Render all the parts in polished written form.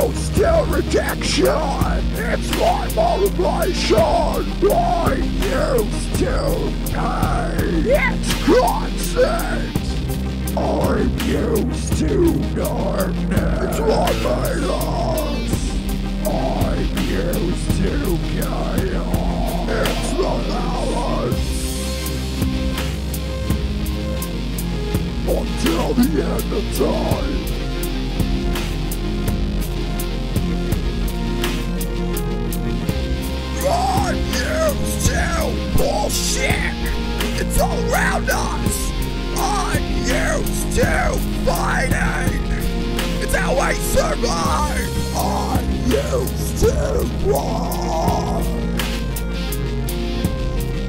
It's still rejection. It's my motivation. I used to pay its consent. I'm used to darkness. It's all my loss. I'm used to chaos. It's the balance. Until the end of time. I'm used to bullshit. It's all around us. I'm used to fighting. It's how I survive. I'm used to war.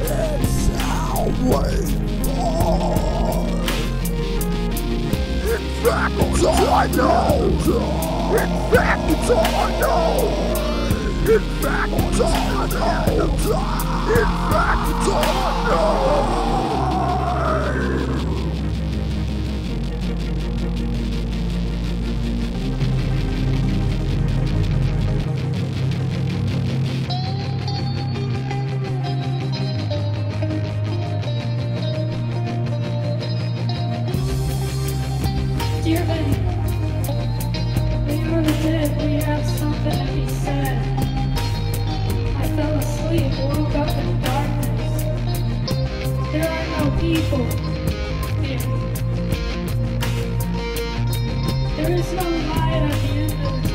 It's how we fall. In fact, it's all I know. In fact, it's all I know. In fact, it's all I know. In fact, it's all I know. Dear buddy, we are dead. We have something to be said. I fell asleep, woke up in darkness. There are no people here. There is no light at the end of the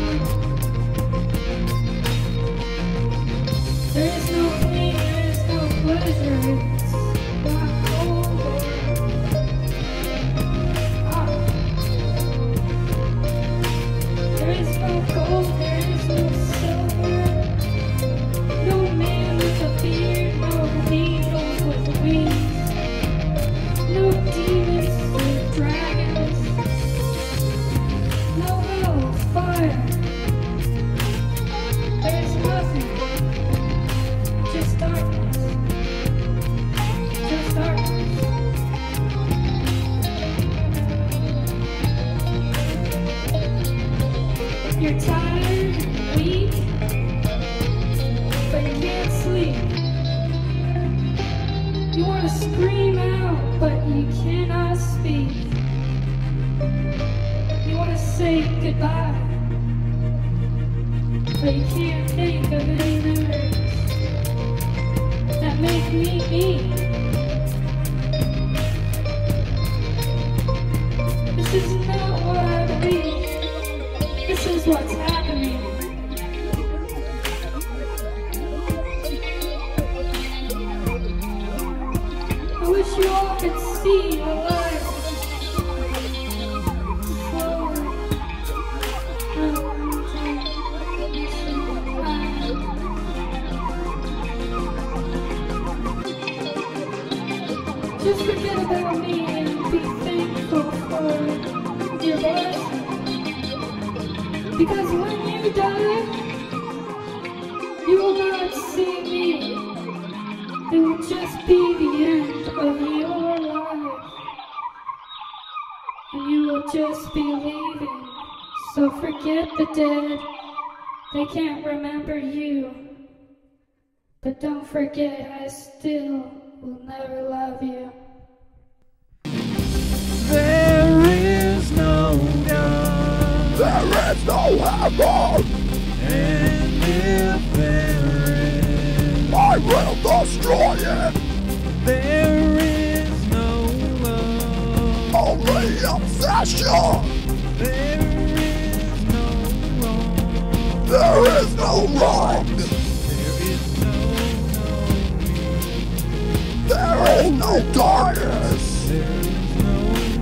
tunnel. There is no pain, there is no pleasure. It's black hole or hot. There is no gold, there is no silver. Needles with wings, no demons, no dragons, no hell, fire. There's nothing, just darkness, just darkness. You're tired, weak, but you can't sleep. You want to scream out, but you cannot speak. You want to say goodbye, but you can't think of any memories that make me me. This is not what I believe. This is what's happening. You all can see the light slowly come. Just forget about me and be thankful for your life. Because when you die, you will not see me. It will just be the end of your life. And you will just be leaving. So forget the dead. They can't remember you. But don't forget, I still will never love you. There is no God. There is no heaven. And if there is, I will destroy it! There is no love. Only obsession! There is no wrong. There is no wrong! There is no no. There is no darkness! There is no no.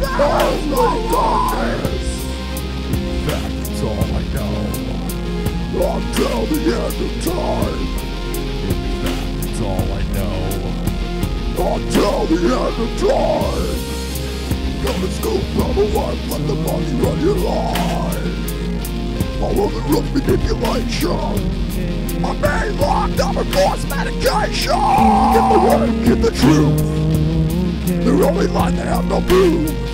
There is no darkness! That's all I know. Until the end of time. In fact, it's all I know. Until the end of time. Come to school, brother, wife, let the money run your life. All of the rough manipulation. I'm being locked up and forced medication. Get the word, get the truth. They're only lying, they have no proof.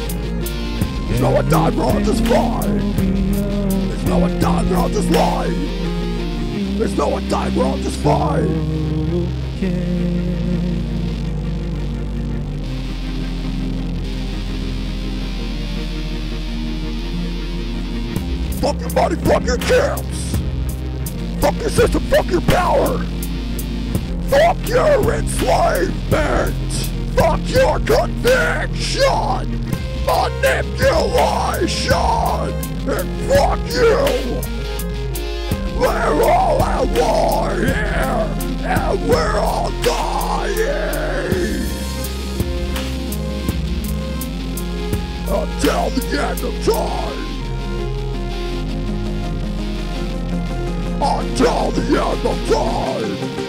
There's no one time we're on this fly. There's no one time we're on this line. There's no one time we're on this fly. Fuck your money, fuck your camps. Fuck your system, fuck your power. Fuck your enslavement. Fuck your conviction. Manipulation. And fuck you. We're all at war here. And we're all dying. Until the end of time. Until the end of time.